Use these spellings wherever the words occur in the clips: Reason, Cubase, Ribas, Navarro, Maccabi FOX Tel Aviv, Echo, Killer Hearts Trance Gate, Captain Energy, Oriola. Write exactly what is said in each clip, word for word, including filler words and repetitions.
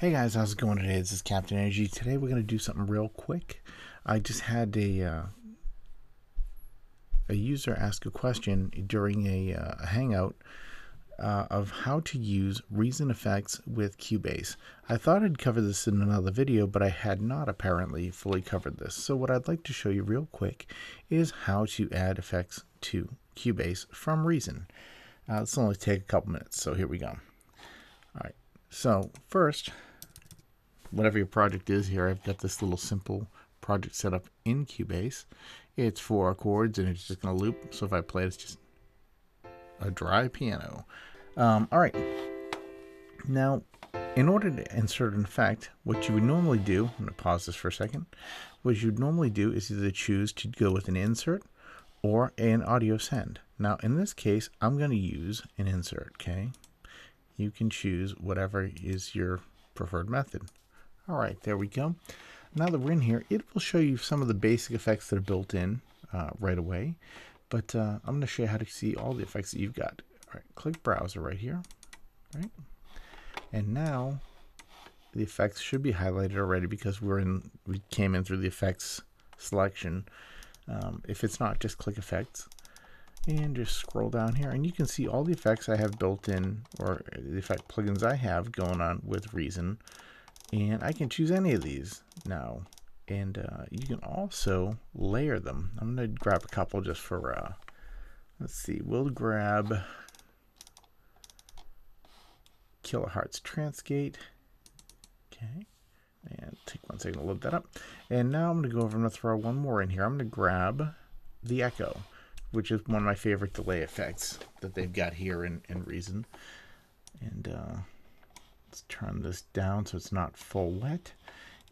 Hey guys, how's it going today? This is Captain Energy. Today we're going to do something real quick. I just had a uh, a user ask a question during a, uh, a hangout uh, of how to use Reason effects with Cubase. I thought I'd cover this in another video, but I had not apparently fully covered this. So what I'd like to show you real quick is how to add effects to Cubase from Reason. Uh, this will only take a couple minutes, so here we go. All right. So first, whatever your project is here, I've got this little simple project set up in Cubase. It's four chords and it's just going to loop. So if I play it, it's just a dry piano. Um, all right. Now, in order to insert an effect, what you would normally do, I'm going to pause this for a second, what you'd normally do is either choose to go with an insert or an audio send. Now, in this case, I'm going to use an insert, okay? You can choose whatever is your preferred method. All right, there we go. Now that we're in here, it will show you some of the basic effects that are built in uh, right away. But uh, I'm going to show you how to see all the effects that you've got. All right, click Browser right here. All right, and now the effects should be highlighted already because we're in. We came in through the effects selection. Um, if it's not, just click Effects. And just scroll down here and you can see all the effects I have built in, or the effect plugins I have going on with Reason, and I can choose any of these now. And uh, you can also layer them. I'm going to grab a couple just for uh, let's see, we'll grab Killer Hearts Trance Gate. Okay, and take one second to load that up. And now I'm going to go over and throw one more in here. I'm going to grab the Echo, which is one of my favorite delay effects that they've got here in, in Reason. And uh, let's turn this down so it's not full wet.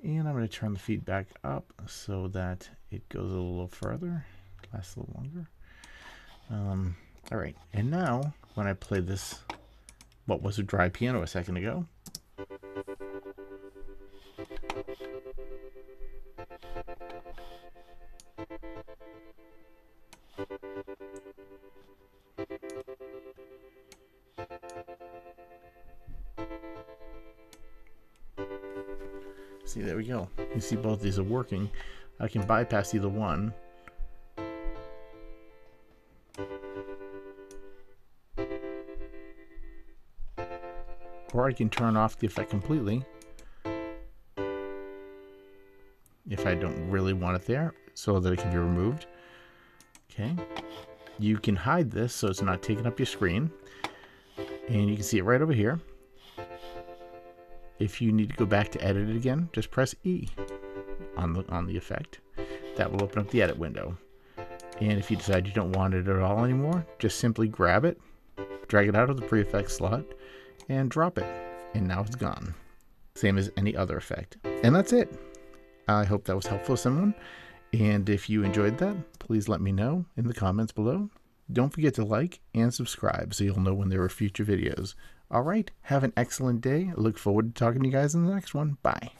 And I'm going to turn the feedback up so that it goes a little further, lasts a little longer. Um, all right, and now when I play this, what was a dry piano a second ago, see, there we go. You see both these are working. I can bypass either one. Or I can turn off the effect completely if I don't really want it there, so that it can be removed. Okay. You can hide this so it's not taking up your screen. And you can see it right over here. If you need to go back to edit it again, just press E on the, on the effect. That will open up the edit window. And if you decide you don't want it at all anymore, just simply grab it, drag it out of the pre-effect slot, and drop it. And now it's gone. Same as any other effect. And that's it. I hope that was helpful to someone. And if you enjoyed that, please let me know in the comments below. Don't forget to like and subscribe so you'll know when there are future videos. All right, have an excellent day. I look forward to talking to you guys in the next one. Bye.